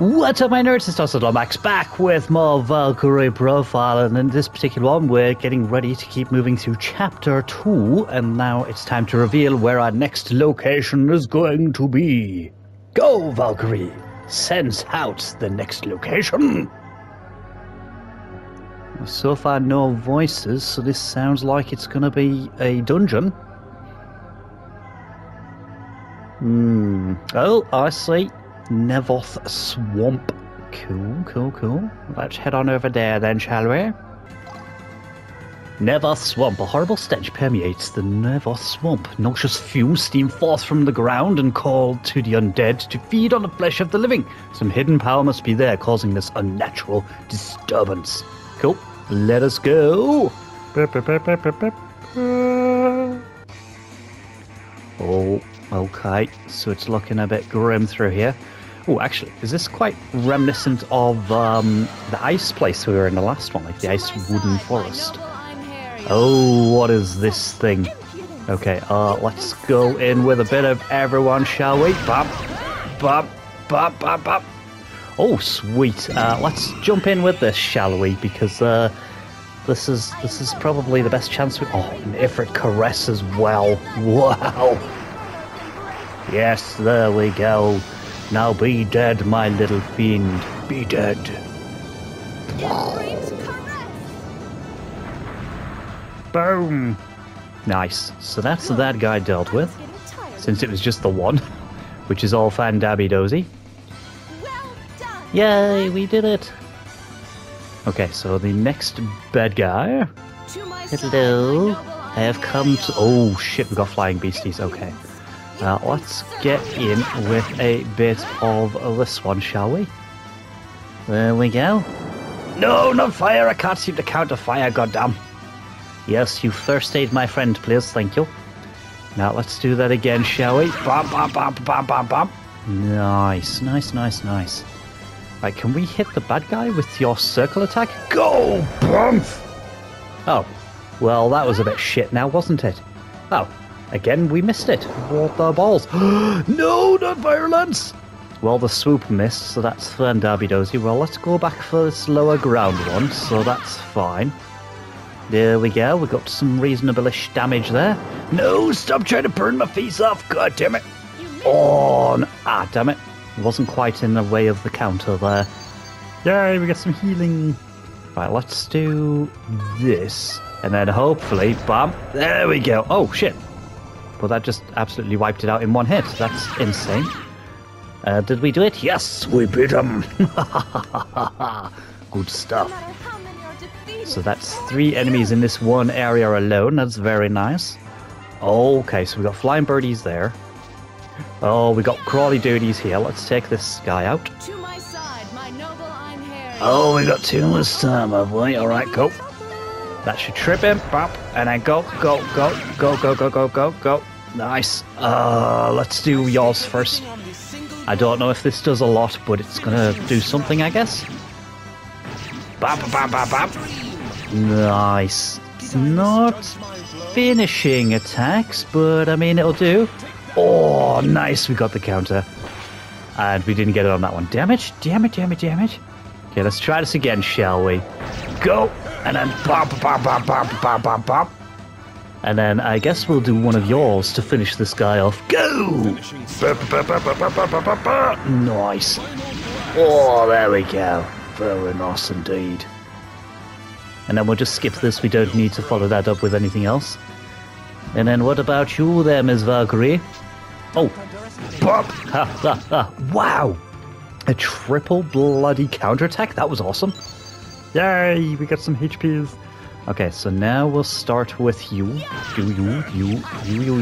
What's up, my nerds? It's ToastedLombax back with more Valkyrie Profile, and in this particular one we're getting ready to keep moving through Chapter 2, and now it's time to reveal where our next location is going to be. Go, Valkyrie! Sense out the next location! So far no voices, so this sounds like it's gonna be a dungeon. Oh, I see. Nevoth Swamp. Cool, cool, cool. Let's head on over there then, shall we? Nevoth Swamp. A horrible stench permeates the Nevoth Swamp. Noxious fumes steam forth from the ground and call to the undead to feed on the flesh of the living. Some hidden power must be there causing this unnatural disturbance. Cool. Let us go. Oh, okay. So it's looking a bit grim through here. Oh, actually, is this quite reminiscent of the ice place we were in the last one, like the ice wooden forest? Oh, what is this thing? Okay, let's go in with a bit of everyone, shall we? Bop, bop, bop, bop, bop. Oh, sweet. Let's jump in with this, shall we? Because this is probably the best chance we... Oh, and Ifrit Caress as well. Wow. Yes, there we go. Now be dead, my little fiend. Be dead. Boom. Nice. So that's that guy dealt with. Since it was just the one. Which is all fan-dabby-dozy. Yay, we did it! Okay, so the next bad guy... Hello, I have come to... Oh shit, we got flying beasties, okay. Let's get in with a bit of this one, shall we? There we go. No, not fire! I can't seem to counter fire, goddamn! Yes, you first aid my friend, please, thank you. Now let's do that again, shall we? Bam, bam, bam, bam, bam, bam! Nice, nice, nice, nice. Right, can we hit the bad guy with your circle attack? Go! Brumph! Oh, well, that was a bit shit now, wasn't it? Oh, again, we missed it. What the balls? No, not violence! Well, the swoop missed, so that's fun, Darby-dozy. Well, let's go back for this lower ground one, so that's fine. There we go, we got some reasonable-ish damage there. No, stop trying to burn my face off, god damn it! Oh, no. Ah, damn it. Wasn't quite in the way of the counter there. Yay, we got some healing. Right, let's do this. And then hopefully, bam, there we go. Oh, shit. Well, that just absolutely wiped it out in one hit. That's insane. Did we do it? Yes, we beat him. Good stuff. So that's 3 enemies in this one area alone. That's very nice. Okay, so we got flying birdies there. Oh, we got crawly duties here. Let's take this guy out. To my side, my noble Einherjar. Oh, we got 2 this time, have we? Alright, go. That should trip him. Bop. And then go, go, go, go, go, go, go, go, go. Nice. Let's do yours first. I don't know if this does a lot, but it's gonna do something, I guess. Bop, bop, bop, bop. Nice. It's not finishing attacks, but I mean, it'll do. Oh, nice, we got the counter. And we didn't get it on that one. Damage, damage, damage, damage. Okay, let's try this again, shall we? Go! And then bop, bop, bop, bop, bop, bop, bop. And then I guess we'll do one of yours to finish this guy off. Go! Nice. Oh, there we go. Very nice indeed. And then we'll just skip this. We don't need to follow that up with anything else. And then what about you there, Ms. Valkyrie? Oh! Bop! Ha ha ha! Wow! A triple bloody counterattack? That was awesome! Yay! We got some HPs! Okay, so now we'll start with you. You.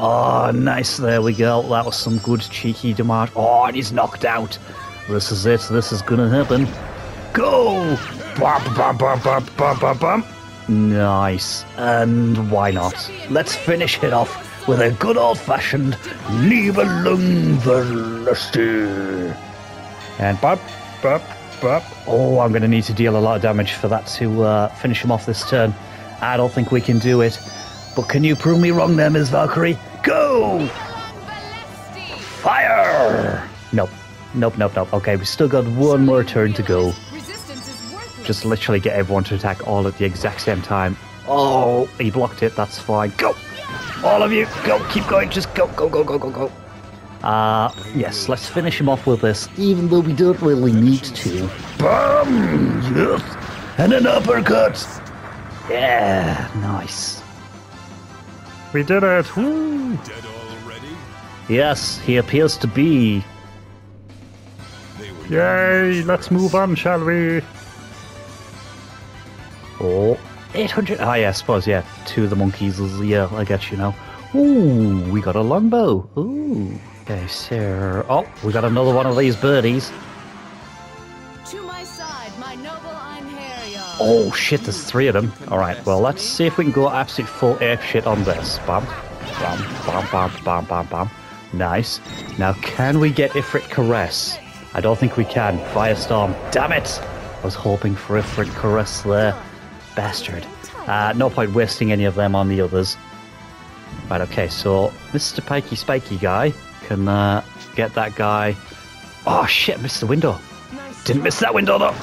Oh, nice, there we go. That was some good cheeky damage. Oh, and he's knocked out! This is it, this is gonna happen. Go! Bop, bop, bop, bop, bop, bop, bop! Nice, and why not? Let's finish it off with a good old-fashioned Nibelung Valesti. And bop, bop, bop. Oh, I'm going to need to deal a lot of damage for that to finish him off this turn. I don't think we can do it. But can you prove me wrong there, Ms. Valkyrie? Go! Fire! No, Nope. Okay, we've still got one more turn to go. Just literally get everyone to attack all at the exact same time. Oh, he blocked it. That's fine. Go! All of you, go! Keep going. Just go. Yes, let's finish him off with this, even though we don't really need to. Boom! Yes! And an uppercut! Yeah, nice. We did it! Woo! Dead already? Yes, he appears to be. Yay! Let's move on, shall we? Oh, 800. Ah, yeah, I suppose, yeah. Two of the monkeys is, yeah, I guess, you know. Ooh, we got a longbow. Ooh. Okay, sir. Oh, we got another one of these birdies. To my side, my noble Einherjar. Oh, shit, there's three of them. Alright, well, let's see if we can go absolute full ape shit on this. Bam. Bam, bam, bam, bam, bam, bam. Nice. Now, can we get Ifrit Caress? I don't think we can. Firestorm. Damn it! I was hoping for Ifrit Caress there. Bastard. No point wasting any of them on the others. Right, okay, so Mr. Pikey Spiky guy can get that guy. Oh shit, missed the window. Didn't miss that window though.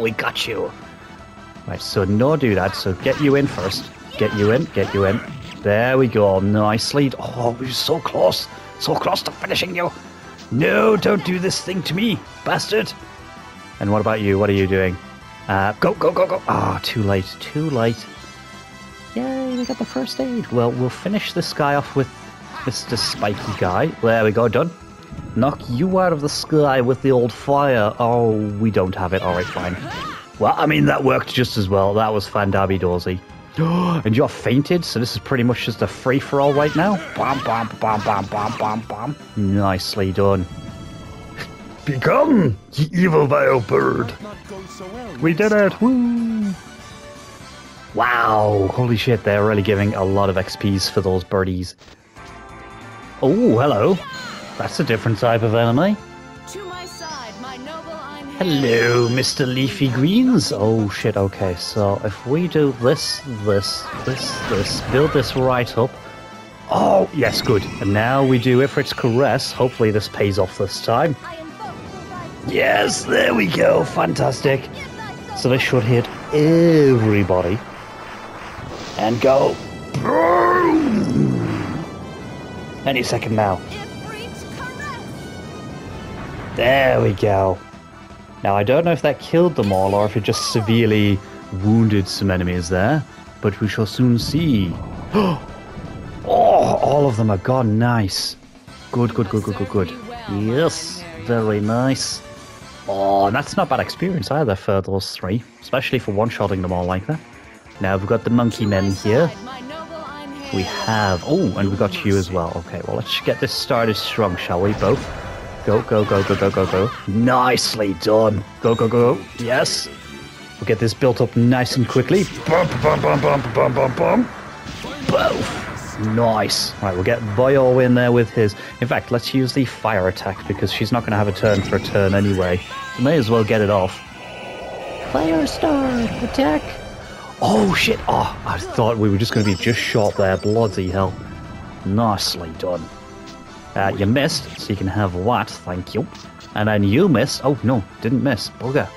We got you. Right, so no doodad, so get you in first. Get you in. There we go, nicely. Oh, we were so close. So close to finishing you. No, don't do this thing to me, bastard. And what about you? What are you doing? Go. Ah, too late. Yay, we got the first aid. Well, we'll finish this guy off with Mr. Spiky Guy. There we go, done. Knock you out of the sky with the old fire. Oh, we don't have it. All right, fine. Well, I mean, that worked just as well. That was fan-dabby-dozy. And you're fainted, so this is pretty much just a free-for-all right now. Bam. Nicely done. Become the evil vile bird. We did it. Woo! Wow, holy shit, they're really giving a lot of XPs for those birdies. Oh, hello. That's a different type of enemy. To my side, my noble I'm hello, Mr. Leafy Greens. Oh shit, okay, so if we do this, build this right up. Oh, yes, good. And now we do Ifrit's Caress. Hopefully this pays off this time. Yes, there we go, fantastic. So this should hit everybody. And go. Any second now. There we go. Now I don't know if that killed them all or if it just severely wounded some enemies there, but we shall soon see. Oh, all of them are gone. Nice. Good. Yes, very nice. Oh, and that's not bad experience either for those three, especially for one-shotting them all like that. Now we've got the monkey men here. We have... Oh, and we've got you as well. Okay, well, let's get this started strong, shall we, both? Go. Nicely done. Go. Yes. We'll get this built up nice and quickly. Bum. Both. Nice. Right, we'll get Boyo in there with his... In fact, let's use the fire attack, because she's not going to have a turn for a turn anyway. May as well get it off. Firestar, attack. Oh shit! Oh, I thought we were just going to be just short there. Bloody hell. Nicely done. You missed, so you can have what? Thank you. And then you missed. Oh no, didn't miss. Bugger.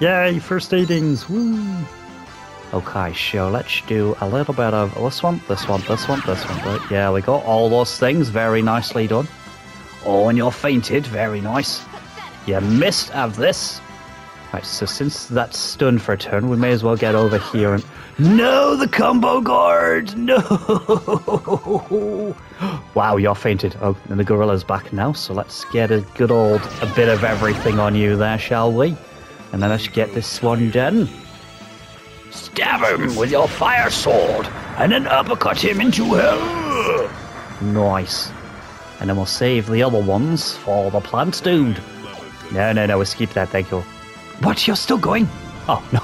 Yay, first aidings. Woo! Okay, so let's do a little bit of this one. Yeah, we got all those things. Very nicely done. Oh, and you're fainted. Very nice. You missed. Have this. Right, so since that's stunned for a turn, we may as well get over here and... No, the combo guard! No! Wow, you're fainted. Oh, and the gorilla's back now, so let's get a good old... a bit of everything on you there, shall we? And then let's get this one done. Stab him with your fire sword, and then uppercut him into hell! Nice. And then we'll save the other ones for the plant dude. No, we'll skip that, thank you. What? You're still going? Oh, no.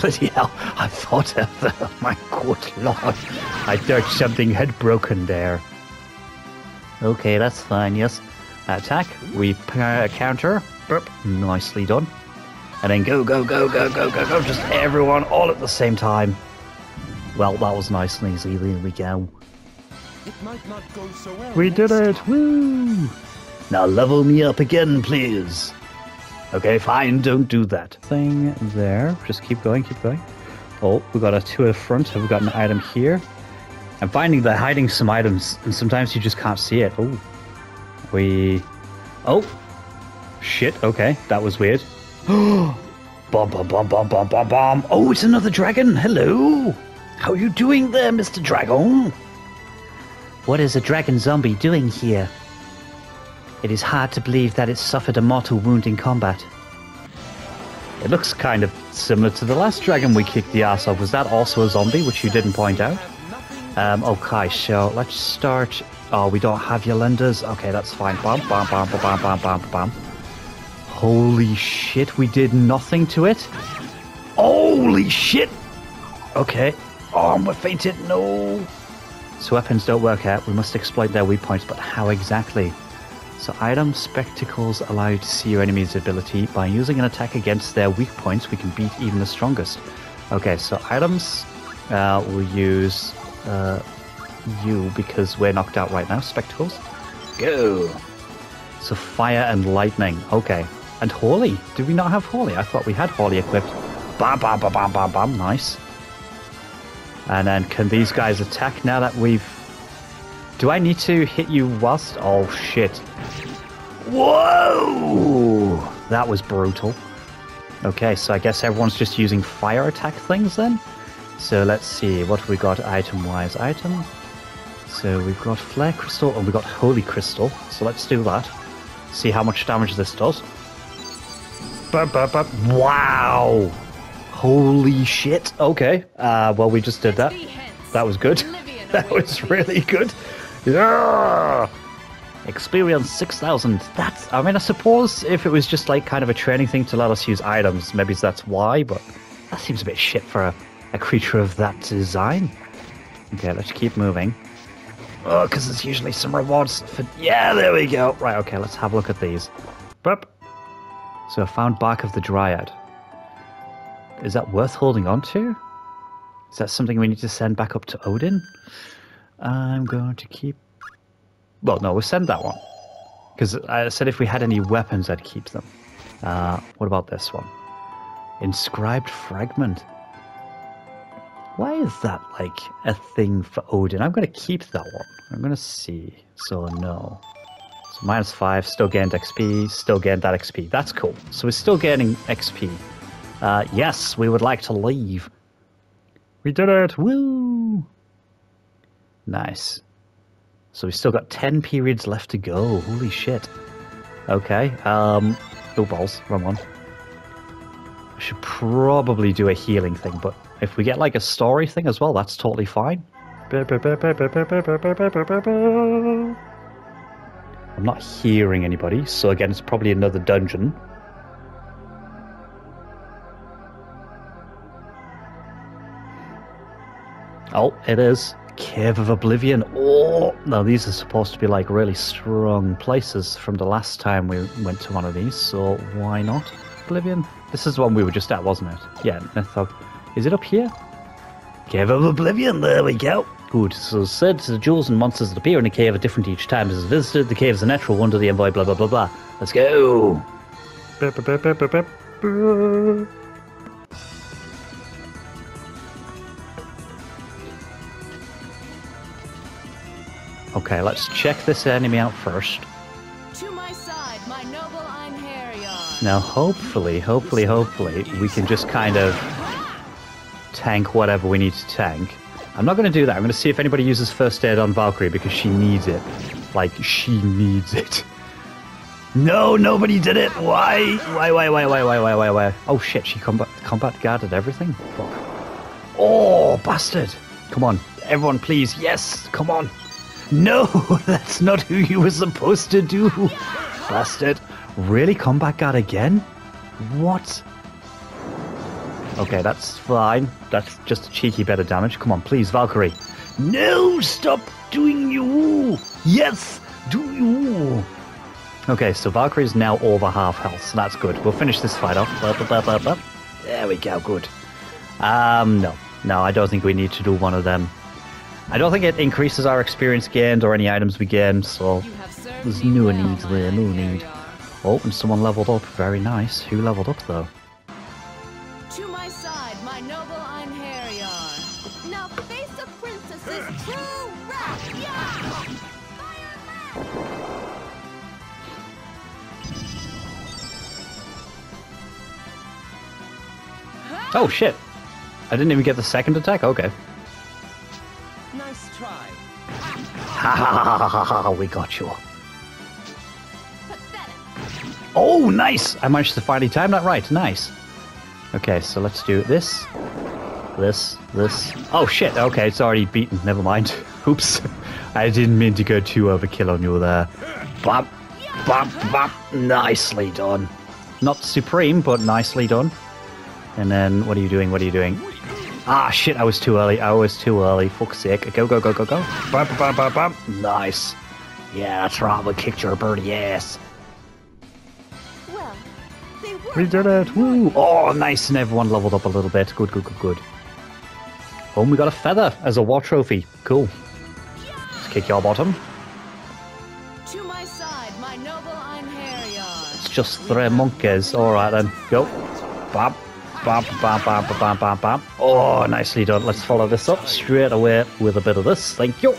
Bloody hell. I thought of that. My good lord. I thought something had broken there. Okay, that's fine, yes. Attack. We counter. Burp. Nicely done. And then go. Just everyone all at the same time. Well, that was nice and easy. There we go. It might not go so well. We did it. Woo! Now level me up again, please. Okay, fine, don't do that. Thing there. Just keep going, keep going. Oh, we got a two in front. Have we got an item here? I'm finding that hiding some items, and sometimes you just can't see it. Oh. We... Oh! Shit, okay. That was weird. Oh! Bomb, bomb, bomb, bomb, bomb, bomb, bomb. Oh, it's another dragon. Hello. How are you doing there, Mr. Dragon? What is a dragon zombie doing here? It is hard to believe that it suffered a mortal wound in combat. It looks kind of similar to the last dragon we kicked the ass of. Was that also a zombie, which you didn't point out? Okay, so let's start. Oh, we don't have your lenders. Okay, that's fine. Bomb, bomb, bomb, bomb, bomb, bomb, bomb. Holy shit, we did nothing to it. Holy shit! Okay. Oh, we're fainted. No! So weapons don't work out. We must exploit their weak points, but how exactly? So item spectacles allow you to see your enemy's ability. By using an attack against their weak points, we can beat even the strongest. Okay, so items we'll use you because we're knocked out right now. Spectacles. Go! So fire and lightning. Okay. And Hawley. Do we not have Hawley? I thought we had Hawley equipped. Bam, bam, bam, bam, bam, bam. Nice. And then can these guys attack now that we've... Do I need to hit you whilst... Oh, shit. Whoa! That was brutal. Okay, so I guess everyone's just using fire attack things then. So let's see. What have we got item-wise? Item. So we've got Flare Crystal and we've got Holy Crystal. So let's do that. See how much damage this does. Wow! Holy shit! Okay, well we just did that. That was good. That was really good. Yeah! Experience 6,000. That's... I mean, I suppose if it was just like kind of a training thing to let us use items, maybe that's why, but that seems a bit shit for a creature of that design. Okay, let's keep moving. Oh, because there's usually some rewards for... Yeah, there we go! Right, okay, let's have a look at these. Burp. So I found Bark of the Dryad. Is that worth holding on to? Is that something we need to send back up to Odin? I'm going to keep... Well, no, we'll send that one. Because I said if we had any weapons, I'd keep them. What about this one? Inscribed Fragment. Why is that, like, a thing for Odin? I'm going to keep that one. I'm going to see. So, no. So, -5, still gained XP, still gained that XP. That's cool. So, we're still gaining XP. Yes, we would like to leave. We did it! Woo! Nice. So, we've still got 10 periods left to go. Holy shit. Okay, oh, balls. Wrong one. I should probably do a healing thing, but... If we get like a story thing as well, that's totally fine. I'm not hearing anybody, so again, it's probably another dungeon. Oh, it is. Cave of Oblivion. Oh! Now, these are supposed to be like really strong places from the last time we went to one of these, so why not? Oblivion? This is the one we were just at, wasn't it? Yeah, Mythog. Is it up here? Cave of Oblivion, there we go. Good, so said the jewels and monsters that appear in a cave are different each time as visited. The cave is a natural wonder, the envoy, blah blah blah blah. Let's go! Okay, let's check this enemy out first. To my side, my noble Einherjar. Now hopefully, we can just kind of... tank whatever we need to tank. I'm not going to do that. I'm going to see if anybody uses first aid on Valkyrie because she needs it. Like, she needs it. No, nobody did it. Why? Why? Oh shit, she combat guarded everything? Fuck. Oh, bastard. Come on. Everyone, please. Yes, come on. No, that's not who you were supposed to do. Bastard. Really? Combat guard again? What? Okay, that's fine. That's just a cheeky bit of damage. Come on, please, Valkyrie. No, stop doing you. Yes, do you. Okay, so Valkyrie's now over half health, so that's good. We'll finish this fight off. There we go, good. No, I don't think we need to do one of them. I don't think it increases our experience gained or any items we gain, so There's no need there, no need. Oh, and someone leveled up. Very nice. Who leveled up, though? To my side, my noble Einherjar. Now face the princess's true wrath! Yeah! Fire! Oh, shit. I didn't even get the second attack? Okay. Nice try. Ha ha ha ha ha ha, we got you. Oh, nice! I managed to finally time that right. Nice. Okay, so let's do this. This. Oh, shit. Okay, it's already beaten. Never mind. Oops. I didn't mean to go too overkill on you there. Bop. Bop. Bop. Nicely done. Not supreme, but nicely done. And then, what are you doing? What are you doing? Ah, shit. I was too early. Fuck's sake. Go, go, go, go, go. Bop, bop, bop, bop. Nice. Yeah, that's right. We kicked your birdie ass. We did it! Woo! Oh, nice, and everyone leveled up a little bit. Good, good, good, good. Oh, and we got a feather as a war trophy. Cool. Let's kick your bottom. To my side, my noble Einherjar. It's just three monkeys. All right then, go. Bop, bop, bop, bop, bop, bop, bop. Oh, nicely done. Let's follow this up straight away with a bit of this. Thank you.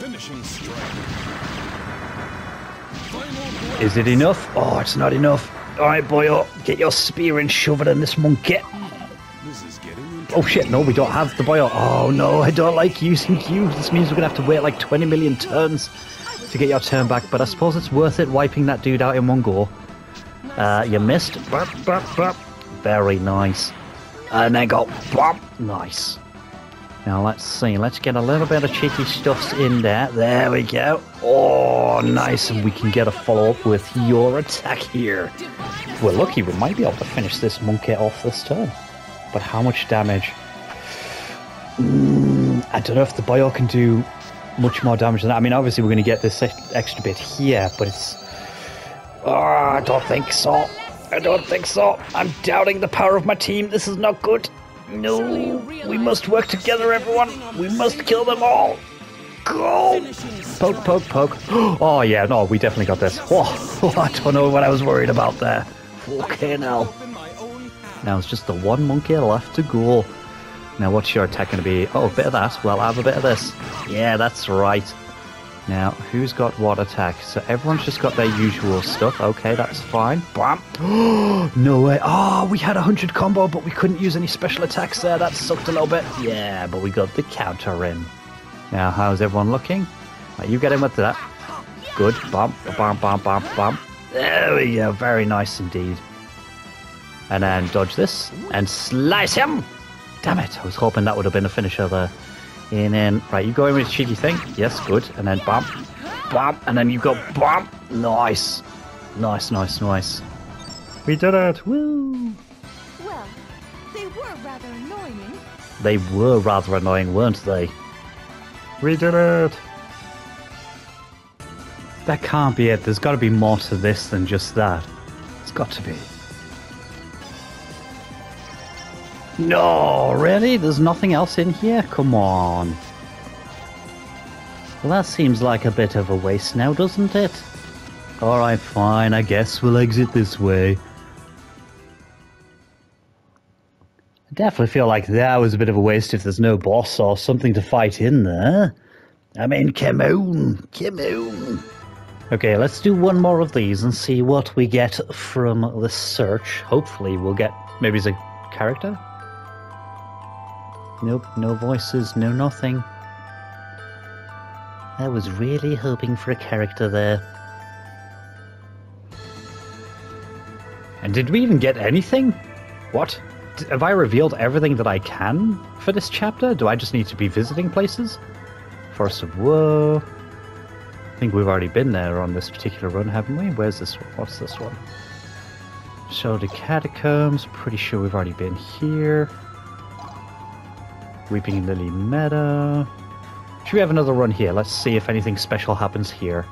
Is it enough? Oh, it's not enough. Alright, boyo, get your spear and shove it in this monkey. Oh shit, no, we don't have the boyo. Oh no, I don't like using you. This means we're gonna have to wait like 20 million turns to get your turn back, but I suppose it's worth it wiping that dude out in one go. You missed. Bop, bop, bop. Very nice. And then go. Bop. Nice. Now let's see, let's get a little bit of cheeky stuffs in there. There we go. Oh, nice, and we can get a follow-up with your attack here. If we're lucky, we might be able to finish this monkey off this turn. But how much damage? I don't know if the boyo can do much more damage than that. I mean, obviously, we're going to get this extra bit here, but it's... Oh, I don't think so. I don't think so. I'm doubting the power of my team. This is not good. No, we must work together, everyone. We must kill them all. Go! Poke, poke, poke. Oh, yeah, no, we definitely got this. Oh, I don't know what I was worried about there. Fucking hell. Now it's just the one monkey left to go. Now, what's your attack going to be? Oh, a bit of that. Well, I have a bit of this. Yeah, that's right. Now, who's got what attack? So everyone's just got their usual stuff. Okay, that's fine. Bam! No way. Oh, we had 100 combo, but we couldn't use any special attacks there. That sucked a little bit. Yeah, but we got the counter in. Now, how's everyone looking? Right, you get in with that. Good. Bam, bam, bam, bam, bam. There we go. Very nice indeed. And then dodge this and slice him. Damn it. I was hoping that would have been a finisher there. And then, right, you go in with a cheeky thing. Yes, good. And then bump, bump, and then you go bump. Nice. Nice, nice, nice. We did it. Woo! Well, they were rather annoying. They were rather annoying, weren't they? We did it. That can't be it. There's got to be more to this than just that. It's got to be. No, really? There's nothing else in here? Come on. Well, that seems like a bit of a waste now, doesn't it? Alright, fine. I guess we'll exit this way. I definitely feel like that was a bit of a waste if there's no boss or something to fight in there. I mean, come on. Come on. Okay, let's do one more of these and see what we get from the search. Hopefully we'll get... Maybe it's a character? Nope, no voices, no nothing. I was really hoping for a character there. And did we even get anything? What? Have I revealed everything that I can for this chapter? Do I just need to be visiting places? Forest of Woe. I think we've already been there on this particular run, haven't we? Where's this one? What's this one? So the catacombs, pretty sure we've already been here. Weeping Lily Meadow. Should we have another run here? Let's see if anything special happens here.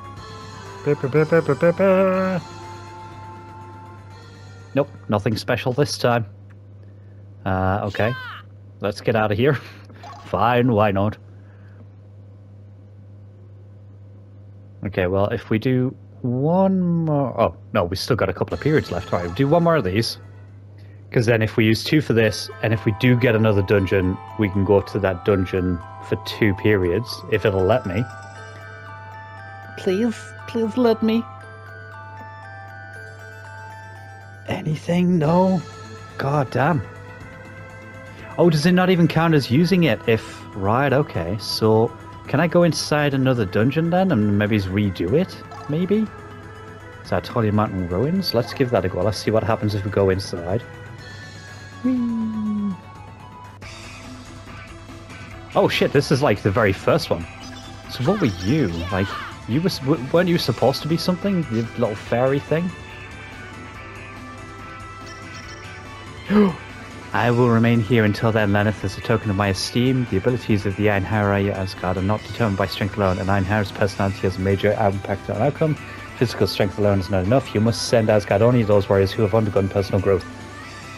Nope, nothing special this time. Okay. Let's get out of here. Fine, why not? Okay, well, if we do one more... Oh, no, we still got a couple of periods left. All right, we'll do one more of these. Because then if we use two for this, and if we do get another dungeon, we can go up to that dungeon for 2 periods, if it'll let me. Please, please let me. Anything? No. God damn. Oh, does it not even count as using it if... Right, okay, so... Can I go inside another dungeon then and maybe redo it? Maybe? Is that Artolia Mountain Ruins? Let's give that a go. Let's see what happens if we go inside. Whee. Oh shit, this is like the very first one. So what were you? Like, you were, weren't you supposed to be something? You little fairy thing? I will remain here until then, Lenneth, as a token of my esteem. The abilities of the Einherjar Asgard are not determined by strength alone, and Einherjar's personality has a major impact on outcome. Physical strength alone is not enough. You must send Asgard only those warriors who have undergone personal growth.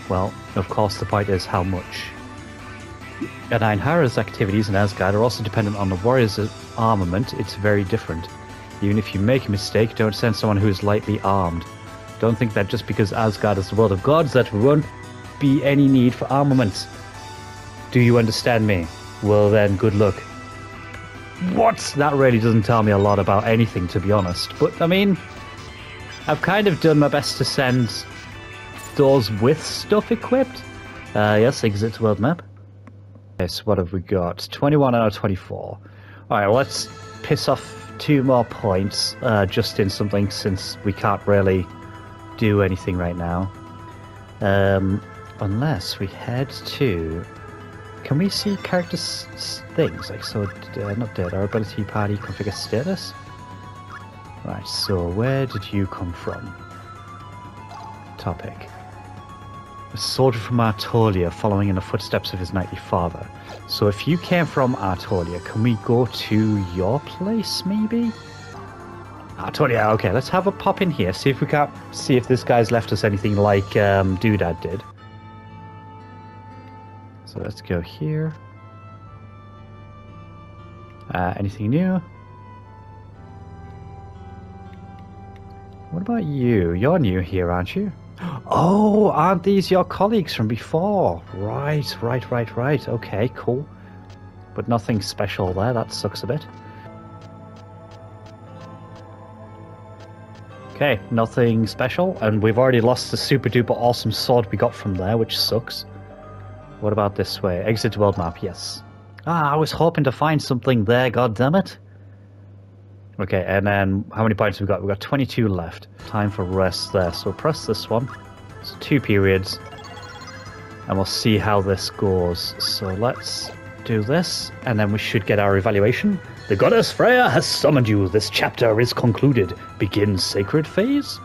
Well, of course, the point is how much. And Einherjar's activities in Asgard are also dependent on the warrior's armament. It's very different. Even if you make a mistake, don't send someone who is lightly armed. Don't think that just because Asgard is the world of gods that we run... be any need for armaments. Do you understand me? Well then, good luck. What? That really doesn't tell me a lot about anything, to be honest. But, I mean, I've kind of done my best to send those with stuff equipped. Yes, exit world map. Yes, what have we got? 21 out of 24. Alright, let's piss off 2 more points just in something since we can't really do anything right now. Unless we head to... Can we see character things? Like, so, not dead, our ability party configure status? Right, so where did you come from? Topic. A soldier from Artolia following in the footsteps of his knightly father. So if you came from Artolia, can we go to your place, maybe? Artolia, okay, let's have a pop in here, see if we can't... see if this guy's left us anything like Doodad did. So let's go here. Anything new? What about you? You're new here, aren't you? Oh, aren't these your colleagues from before? Right. Okay, cool. But nothing special there, that sucks a bit. Okay, nothing special, and we've already lost the super duper awesome sword we got from there, which sucks. What about this way? Exit world map, yes. Ah, I was hoping to find something there, goddammit. Okay, and then how many points have we got? We've got 22 left. Time for rest there, so press this one. It's 2 periods, and we'll see how this goes. So let's do this, and then we should get our evaluation. The goddess Freya has summoned you. This chapter is concluded. Begin sacred phase?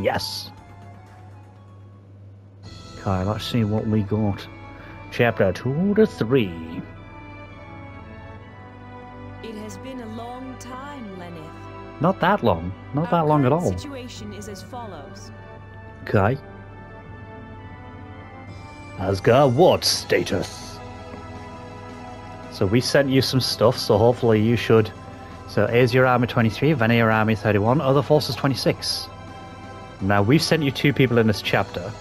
Yes. Okay, let's see what we got. Chapter 2 to 3. It has been a long time, Lenneth. Not that long. Not that long at all. The situation is as follows. Okay. Asgard what status? So we sent you some stuff, so hopefully you should... So here's your army 23, Vanir army 31, other forces 26. Now we've sent you 2 people in this chapter.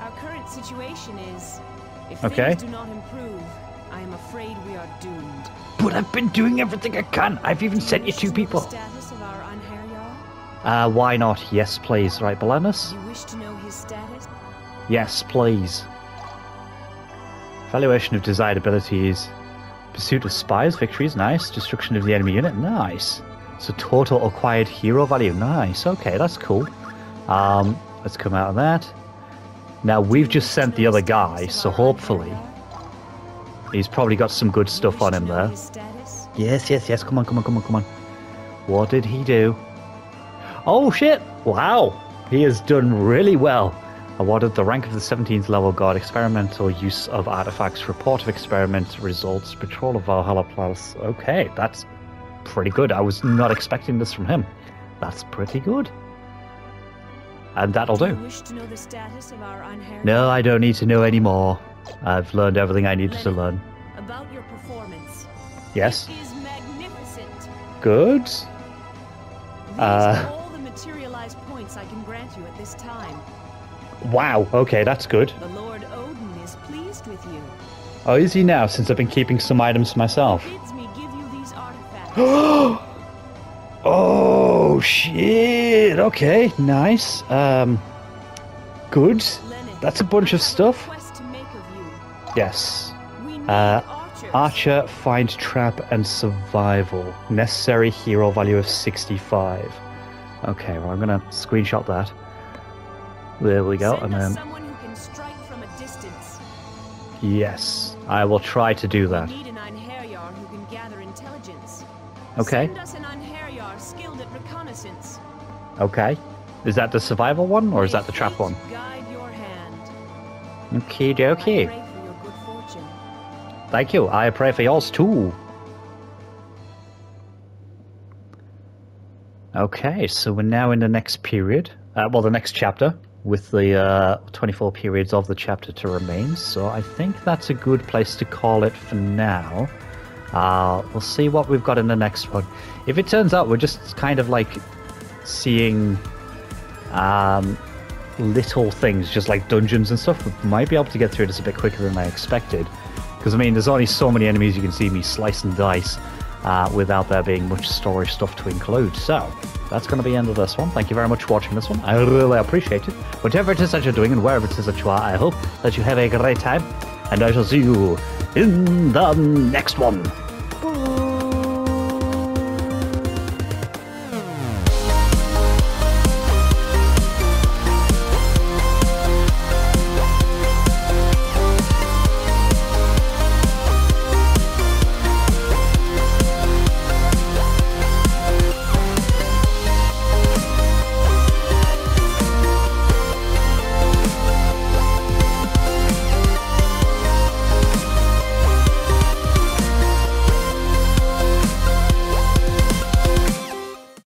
Our current situation is... If things do not improve, I am afraid we are doomed. But I've been doing everything I can! I've even sent you 2 people! The status of our Einherjar? Why not? Yes, please. Right, Balenus? You wish to know his status? Yes, please. Evaluation of desired abilities. Pursuit of spies, victories, nice. Destruction of the enemy unit, nice. So total acquired hero value, nice. Okay, that's cool. Let's come out of that. Now we've just sent the other guy, so hopefully... He's probably got some good stuff on him there. Yes, come on. What did he do? Oh shit! Wow! He has done really well. Awarded the rank of the 17th level guard, experimental use of artifacts, report of experiment results, patrol of Valhalla Plus. Okay, that's pretty good. I was not expecting this from him. That's pretty good. And that'll do. No, I don't need to know anymore. I've learned everything I needed to learn. About your performance. Yes. It is magnificent. Good. all the materialized points I can grant you at this time. Wow, okay, that's good. The Lord Odin is pleased with you. Oh, is he now, since I've been keeping some items myself? He bids me give you these artifacts. Oh, shit. Okay, nice. Good. Lenneth, that's a bunch of stuff. To make of you. Yes. Archer, find trap and survival. Necessary hero value of 65. Okay, well, I'm going to screenshot that. There we go. Send us someone who can strike from a distance. Yes, I will try to do that. We need an Einherjar who can gather intelligence. Okay. Send us an Einherjar skilled at reconnaissance. Okay. Is that the survival one, or is that the trap one? Guide your hand. Okie dokie. I pray for your good fortune. Thank you. I pray for yours too. Okay, so we're now in the next period. Well, the next chapter, with the 24 periods of the chapter to remain. So I think that's a good place to call it for now. We'll see what we've got in the next one. If it turns out we're just kind of like seeing little things, just like dungeons and stuff, we might be able to get through this a bit quicker than I expected. Because, I mean, there's only so many enemies you can see me slice and dice without there being much story stuff to include. So that's going to be the end of this one. Thank you very much for watching this one. I really appreciate it. Whatever it is that you're doing and wherever it is that you are, I hope that you have a great time. And I shall see you in the next one. Bye.